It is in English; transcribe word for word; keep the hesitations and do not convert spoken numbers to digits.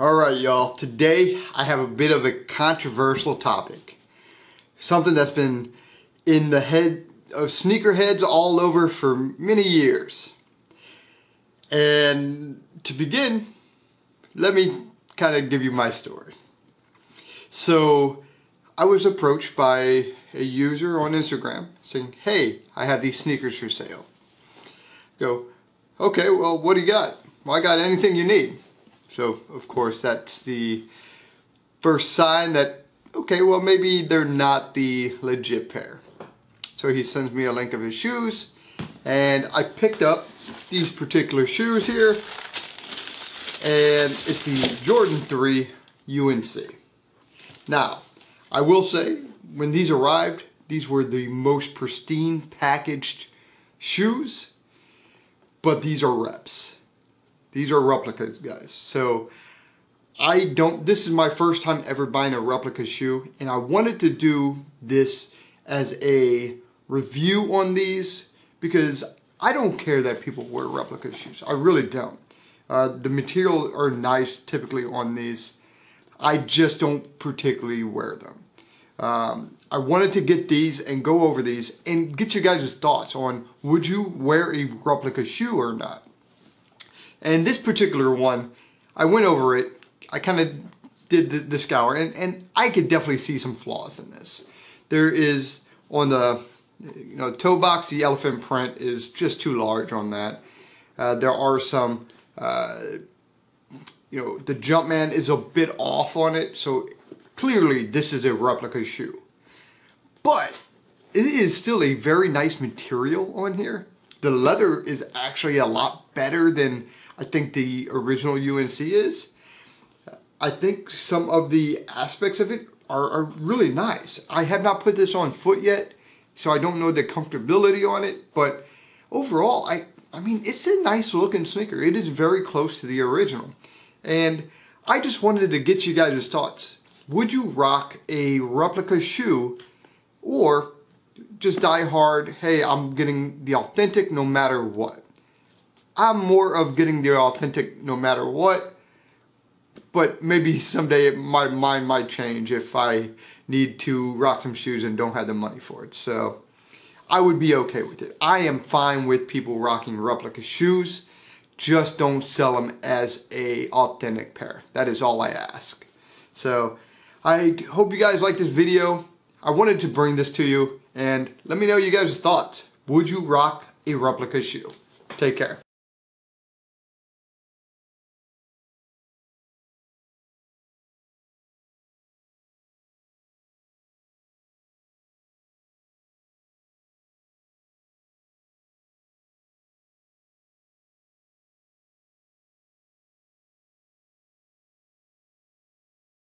Alright y'all, today I have a bit of a controversial topic. Something that's been in the head of sneakerheads all over for many years. And to begin, let me kind of give you my story. So I was approached by a user on Instagram saying, hey, I have these sneakers for sale. I go, okay, well, what do you got? Well, I got anything you need. So, of course, that's the first sign that, okay, well, maybe they're not the legit pair. So he sends me a link of his shoes, and I picked up these particular shoes here, and it's the Jordan three U N C. Now, I will say, when these arrived, these were the most pristine packaged shoes, but these are reps. These are replicas, guys. So I don't, this is my first time ever buying a replica shoe, and I wanted to do this as a review on these because I don't care that people wear replica shoes. I really don't. Uh, the material are nice typically on these. I just don't particularly wear them. Um, I wanted to get these and go over these and get you guys' thoughts on, would you wear a replica shoe or not? And this particular one, I went over it, I kind of did the, the scour, and, and I could definitely see some flaws in this. There is, on the you know, toe box, the elephant print is just too large on that. Uh, there are some, uh, you know, the Jumpman is a bit off on it, so clearly this is a replica shoe. But it is still a very nice material on here. The leather is actually a lot better than I think the original U N C is. I think some of the aspects of it are, are really nice. I have not put this on foot yet, so I don't know the comfortability on it, but overall, I, I mean, it's a nice looking sneaker. It is very close to the original. And I just wanted to get you guys' thoughts. Would you rock a replica shoe, or just die hard, hey, I'm getting the authentic no matter what? I'm more of getting the authentic no matter what, but maybe someday my mind might change if I need to rock some shoes and don't have the money for it. So I would be okay with it. I am fine with people rocking replica shoes. Just don't sell them as a authentic pair. That is all I ask. So I hope you guys like this video. I wanted to bring this to you, and let me know you guys' thoughts. Would you rock a replica shoe? Take care.